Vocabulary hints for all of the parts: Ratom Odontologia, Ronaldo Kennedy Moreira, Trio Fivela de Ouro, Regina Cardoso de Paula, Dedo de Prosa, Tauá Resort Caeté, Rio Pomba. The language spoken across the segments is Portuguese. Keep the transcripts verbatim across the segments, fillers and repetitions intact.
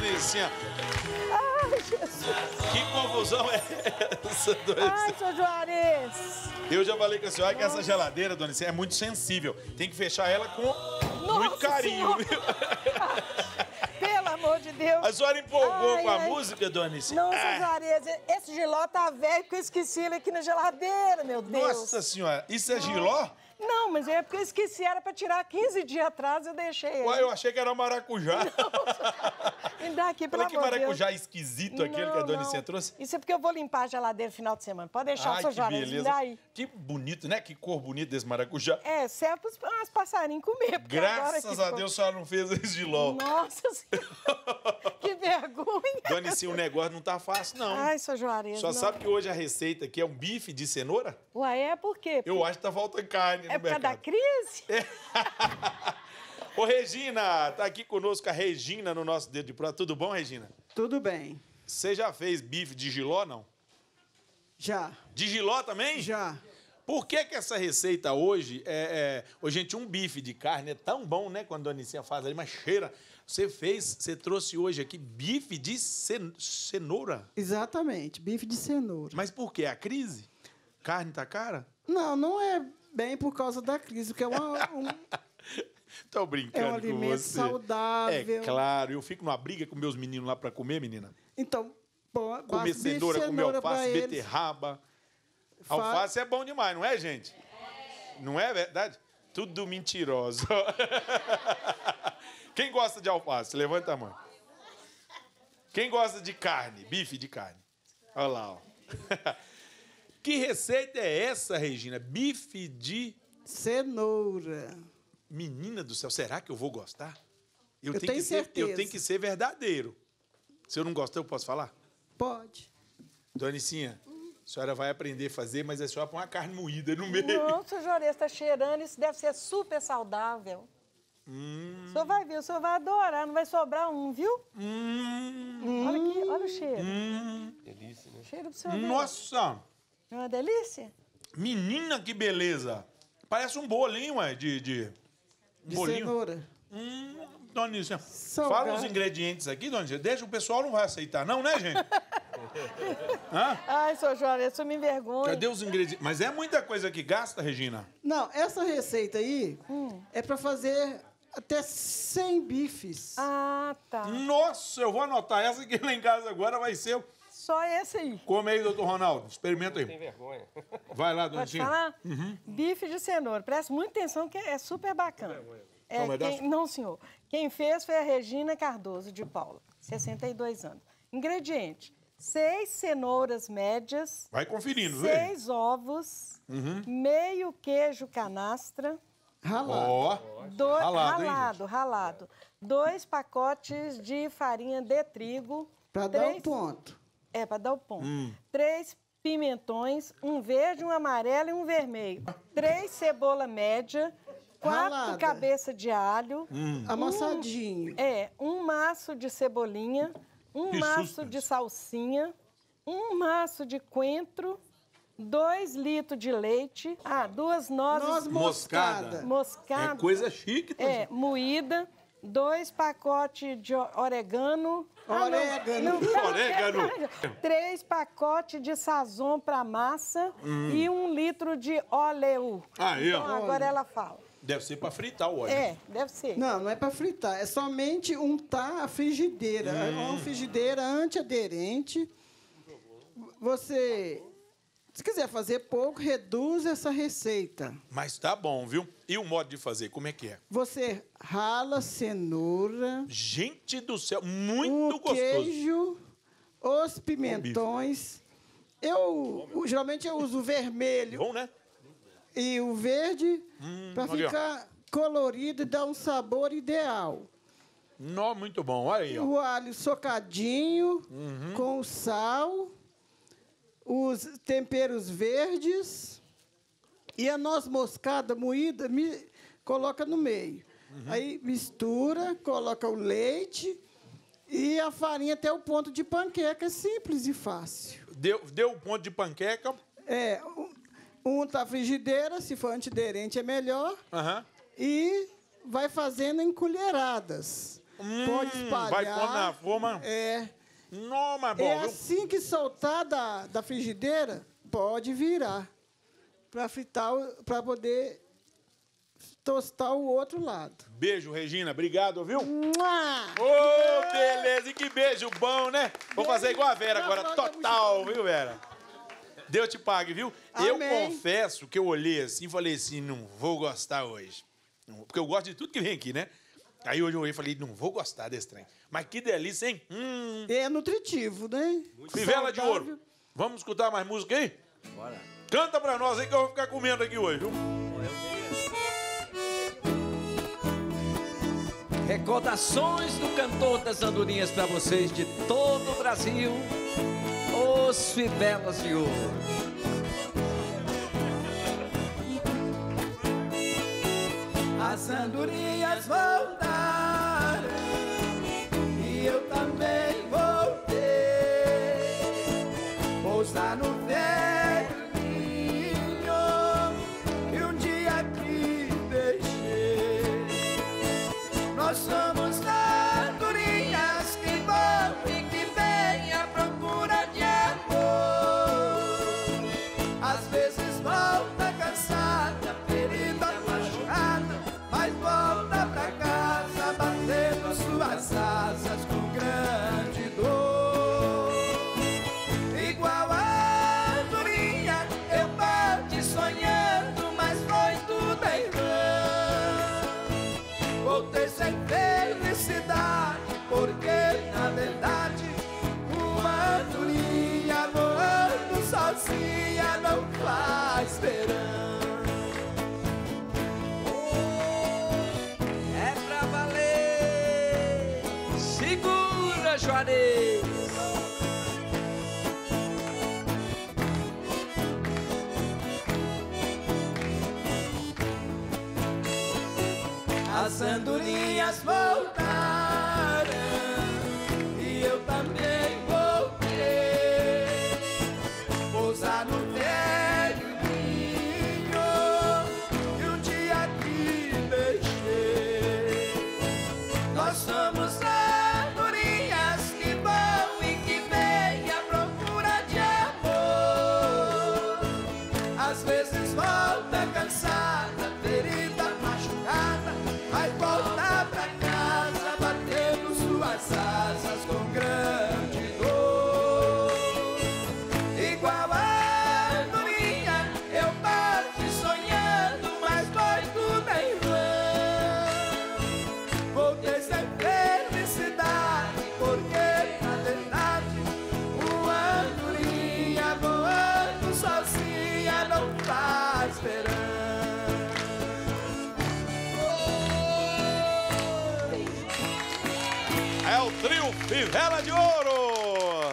Claricinha. Ai, Jesus. Que confusão é essa, Dona? Ai, seu Juarez. Eu já falei com a senhora. Nossa. Que essa geladeira, Dona Licinha, é muito sensível. Tem que fechar ela com Nossa, muito carinho, senhora. Viu? Pelo amor de Deus. A senhora empolgou ai, com a ai. música, Dona Licinha? Não, seu Juarez. Esse giló tá velho porque eu esqueci ele aqui na geladeira, meu Deus. Nossa senhora, isso é ai. giló? Não, mas é porque eu esqueci, era pra tirar quinze dias atrás, eu deixei. Ué, eu achei que era maracujá. Não, me dá aqui, pelo amor de Deus. Olha que maracujá esquisito não, aquele que a Dona Licinha trouxe. Isso é porque eu vou limpar a geladeira no final de semana. Pode deixar, ai, seu Juarez, beleza. Me dá aí. Que bonito, né? Que cor bonita desse maracujá. É, serve pros os passarinhos comer. Graças agora a Deus, ficou... a senhora não fez esse giló. Nossa Senhora, que vergonha. Dona Licinha, o negócio não tá fácil, não. Ai, seu Juarez, Só não. sabe que hoje a receita aqui é um bife de cenoura? Ué, é por quê? Eu acho que tá faltando carne. É por causa da crise? É. Ô, Regina, tá aqui conosco a Regina no nosso Dedo de Prosa. Tudo bom, Regina? Tudo bem. Você já fez bife de giló, não? Já. De giló também? Já. Por que que essa receita hoje é... é... Ô, gente, um bife de carne é tão bom, né, quando a Dona Licinha faz ali, mas cheira. Você fez, você trouxe hoje aqui bife de cen... cenoura? Exatamente, bife de cenoura. Mas por quê? A crise? Carne tá cara? Não, não é... Bem por causa da crise, porque é uma, um... Tô brincando é um alimento com você. Saudável. É claro, eu fico numa briga com meus meninos lá para comer, menina. Então, bom, comer cenoura, comer alface, beterraba. Faz... Alface é bom demais, não é, gente? É. Não é verdade? Tudo mentiroso. Quem gosta de alface? Levanta a mão. Quem gosta de carne? Bife de carne. Olha lá, ó. Que receita é essa, Regina? Bife de... Cenoura. Menina do céu, será que eu vou gostar? Eu, eu tenho, tenho que certeza. Ser, eu tenho que ser verdadeiro. Se eu não gostar, eu posso falar? Pode. Dona Licinha, hum. a senhora vai aprender a fazer, mas é só pôr uma carne moída no meio. Não, seu Juarez, está cheirando. Isso deve ser super saudável. Hum. O senhor vai ver, o senhor vai adorar. Não vai sobrar um, viu? Hum. Olha aqui, olha o cheiro. Hum. Delícia, né? Cheiro do seu Deus. Nossa! Não é uma delícia? Menina, que beleza! Parece um bolinho, ué, de... De, de bolinho. Cenoura. Hum, Dona Licinha, fala os ingredientes aqui, Dona Licinha. Deixa, o pessoal não vai aceitar, não, né, gente? Hã? Ai, seu Juarez, isso me envergonha. Cadê os ingredientes? Mas é muita coisa que gasta, Regina? Não, essa receita aí hum. é pra fazer até cem bifes. Ah, tá. Nossa, eu vou anotar essa aqui lá em casa agora, vai ser... Só esse aí. Come aí, doutor Ronaldo. Experimenta aí. Não tem vergonha. Vai lá, Dona Licinha. Pode falar? Uhum. Bife de cenoura. Presta muita atenção que é super bacana. É, quem, não, senhor. Quem fez foi a Regina Cardoso de Paula, sessenta e dois anos. Ingrediente, seis cenouras médias. Vai conferindo, seis Seis ovos, uhum. meio queijo canastra. Ralado. Oh. Do, ralado, ralado, hein, ralado. Dois pacotes de farinha de trigo. Para dar um ponto. É, para dar o ponto. Hum. Três pimentões, um verde, um amarelo e um vermelho. Três cebola média, quatro Ralada. cabeça de alho. Hum. Um, amassadinho. É, um maço de cebolinha, um que maço susto. de salsinha, um maço de coentro, dois litros de leite, ah, duas nozes... Noz moscada. Moscada. É coisa chique. Tá? É, moída. Dois pacotes de orégano. Orégano. Ah, orégano. Três pacotes de sazon para massa hum. e um litro de óleo. Aí, ó. Então, agora ela fala. Deve ser para fritar o óleo. É, deve ser. Não, não é para fritar. É somente untar a frigideira. É hum. uma frigideira antiaderente. Você... Se quiser fazer pouco, reduz essa receita. Mas tá bom, viu? E o modo de fazer, como é que é? Você rala cenoura... Gente do céu, muito gostoso! O queijo, os pimentões... Eu, geralmente, eu uso o vermelho... Bom, né? E o verde, hum, para ficar colorido e dar um sabor ideal. Nó, muito bom, olha aí. Ó. O alho socadinho, uhum. com o sal... Os temperos verdes e a noz moscada moída, me, coloca no meio. Uhum. Aí mistura, coloca o leite e a farinha até o ponto de panqueca. É simples e fácil. Deu, deu o ponto de panqueca? É. Unta a frigideira, se for antiaderente é melhor. Uhum. E vai fazendo em colheradas. hum, pode espalhar. Vai pôr na forma. É. Não, mas bom, é assim que soltar da, da frigideira, pode virar para fritar, para poder tostar o outro lado. Beijo, Regina. Obrigado, viu? Ô, oh, beleza. E que beijo bom, né? Vou beijo. fazer igual a Vera agora. Total, viu, Vera? Deus te pague, viu? Amém. Eu confesso que eu olhei assim e falei assim, não vou gostar hoje. Porque eu gosto de tudo que vem aqui, né? Aí hoje eu olhei e falei, não vou gostar desse trem. Mas que delícia, hein? Hum. É nutritivo, né? Muito Fivela de Ouro. Vamos escutar mais música aí? Bora. Canta pra nós aí que eu vou ficar comendo aqui hoje, viu? Recordações do cantor das andorinhas pra vocês de todo o Brasil. Os Fivelas de Ouro. As andorinhas voltaram e eu também voltei. Pousar no velho ninho que um dia aqui deixei. Nós somos andorinhas que vão e que vêm à procura de suas asas com grande dor. Igual a andorinha eu bati sonhando, mas foi tudo em vão. Voltei sem felicidade, porque na verdade uma andorinha voando sozinha não faz verão. Juarez. As andorinhas voltaram e eu também voltei. Pousar no velho ninho e um dia aqui deixei. Nós somos cansada, ferida, machucada, vai voltar pra casa batendo suas asas com grande dor. Igual a andorinha eu bati sonhando, mas foi tudo em vão. Voltei sem felicidade, porque na verdade uma andorinha voando sozinha não tá esperando. Trio Fivela de Ouro!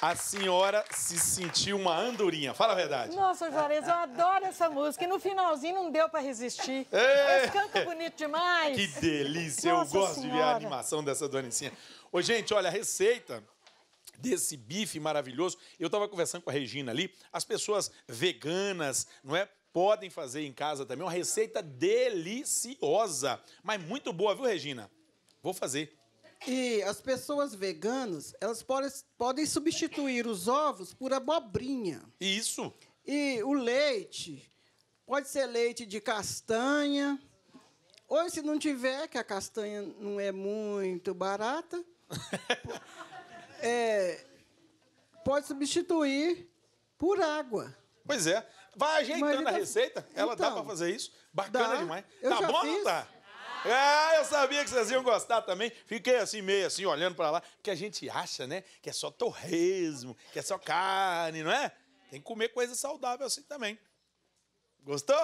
A senhora se sentiu uma andorinha, fala a verdade. Nossa, Juarez, eu adoro essa música. E no finalzinho não deu pra resistir. Mas canta bonito demais. Que delícia, Nossa eu gosto senhora. de ver a animação dessa donicinha. Ô, gente, olha, a receita desse bife maravilhoso. Eu tava conversando com a Regina ali, as pessoas veganas, não é? Podem fazer em casa também. Uma receita deliciosa, mas muito boa, viu, Regina? Vou fazer. E as pessoas veganas, elas podem, podem substituir os ovos por abobrinha. Isso. E o leite, pode ser leite de castanha, ou se não tiver, que a castanha não é muito barata, é, pode substituir por água. Pois é. Vai ajeitando a receita, ela então, dá para fazer isso. Bacana dá. demais. Eu tá bom ou não tá? Ah, eu sabia que vocês iam gostar também. Fiquei assim, meio assim, olhando pra lá. Porque a gente acha, né, que é só torresmo, que é só carne, não é? Tem que comer coisa saudável assim também. Gostou?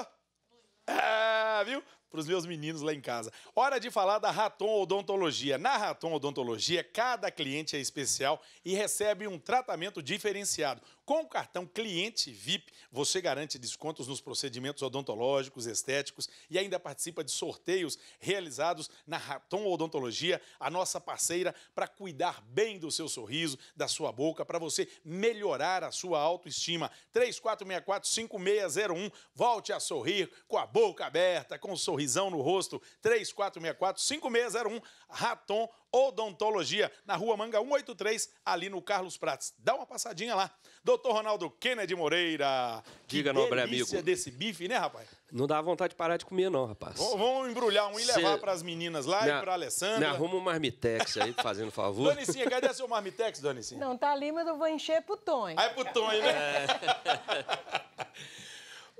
Ah, viu? Para os meus meninos lá em casa. Hora de falar da Ratom Odontologia. Na Ratom Odontologia, cada cliente é especial e recebe um tratamento diferenciado. Com o cartão Cliente V I P, você garante descontos nos procedimentos odontológicos, estéticos e ainda participa de sorteios realizados na Ratom Odontologia, a nossa parceira, para cuidar bem do seu sorriso, da sua boca, para você melhorar a sua autoestima. três quatro seis quatro, cinco seis zero um. Volte a sorrir com a boca aberta, com um sorrisão no rosto. três quatro seis quatro, cinco seis zero um. Ratom Odontologia, na Rua Manga cento e oitenta e três, ali no Carlos Prates. Dá uma passadinha lá. Doutor Ronaldo Kennedy Moreira. Diga, nobre amigo. Que delícia desse bife, né, rapaz? Não dá vontade de parar de comer, não, rapaz. V vamos embrulhar um e Cê... levar para as meninas lá me e para a Alessandra. Me arruma um marmitex aí, fazendo favor. Donicinha, cadê seu marmitex, Donicinha? Não, tá ali, mas eu vou encher pro Tonho. Ah, é pro Tonho, né? É.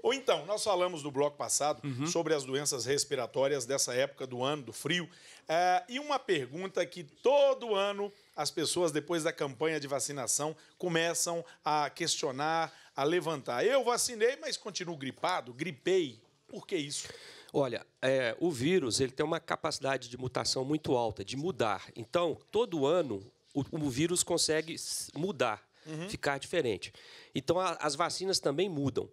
Ou então, nós falamos no bloco passado uhum. sobre as doenças respiratórias dessa época do ano, do frio. Uh, e uma pergunta que todo ano as pessoas, depois da campanha de vacinação, começam a questionar, a levantar. Eu vacinei, mas continuo gripado, gripei. Por que isso? Olha, é, o vírus ele tem uma capacidade de mutação muito alta, de mudar. Então, todo ano, o, o vírus consegue mudar, uhum. ficar diferente. Então, a, as vacinas também mudam.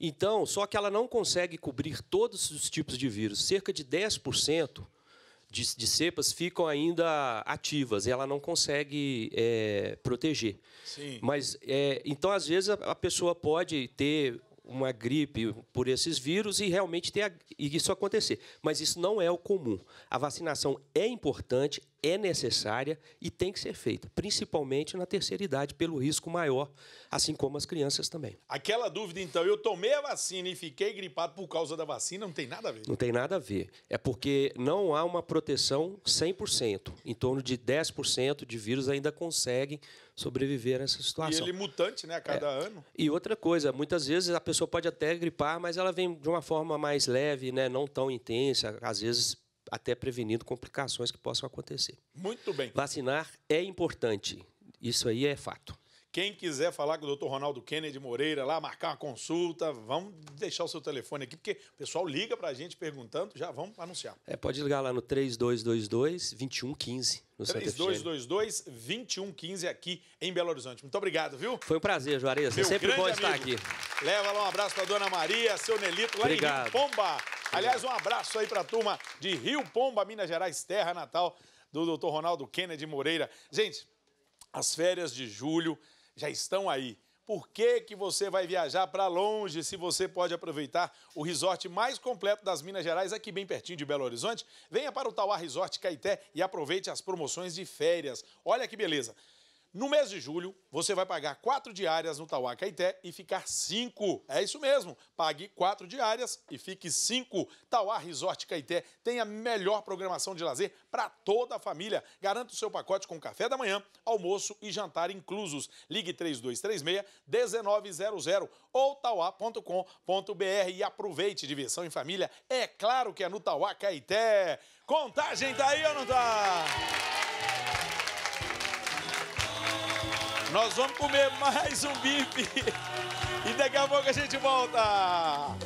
Então, só que ela não consegue cobrir todos os tipos de vírus. Cerca de dez por cento de, de cepas ficam ainda ativas e ela não consegue é, proteger. Sim. Mas, é, então, às vezes, a, a pessoa pode ter uma gripe por esses vírus e realmente ter a, e isso acontecer. Mas isso não é o comum. A vacinação é importante, é necessária e tem que ser feita, principalmente na terceira idade, pelo risco maior, assim como as crianças também. Aquela dúvida, então, eu tomei a vacina e fiquei gripado por causa da vacina, não tem nada a ver? Não tem nada a ver. É porque não há uma proteção cem por cento. Em torno de dez por cento de vírus ainda conseguem sobreviver a essa situação. E ele mutante, né, a cada é. ano. E outra coisa, muitas vezes a pessoa pode até gripar, mas ela vem de uma forma mais leve, né, não tão intensa, às vezes até prevenindo complicações que possam acontecer. Muito bem. Vacinar é importante, isso aí é fato. Quem quiser falar com o doutor Ronaldo Kennedy Moreira lá, marcar uma consulta, vamos deixar o seu telefone aqui, porque o pessoal liga para a gente perguntando, já vamos anunciar. É, pode ligar lá no três dois dois dois, dois um um cinco. três dois dois dois, dois um um cinco aqui em Belo Horizonte. Muito obrigado, viu? Foi um prazer, Juarez. É sempre bom estar aqui. Leva lá um abraço para a dona Maria, seu Nelito, lá em Rio Pomba. Aliás, um abraço aí para a turma de Rio Pomba, Minas Gerais, terra natal do doutor Ronaldo Kennedy Moreira. Gente, as férias de julho já estão aí. Por que que você vai viajar para longe se você pode aproveitar o resort mais completo das Minas Gerais, aqui bem pertinho de Belo Horizonte? Venha para o Tauá Resort Caeté e aproveite as promoções de férias. Olha que beleza. No mês de julho, você vai pagar quatro diárias no Tauá Caeté e ficar cinco. É isso mesmo. Pague quatro diárias e fique cinco. Tauá Resort Caeté tem a melhor programação de lazer para toda a família. Garanta o seu pacote com café da manhã, almoço e jantar inclusos. Ligue três dois três seis, um nove zero zero ou tauá ponto com ponto br e aproveite. Diversão em família, é claro que é no Tauá Caeté. Contagem tá aí ou não tá? Nós vamos comer mais um bife e daqui a pouco a gente volta.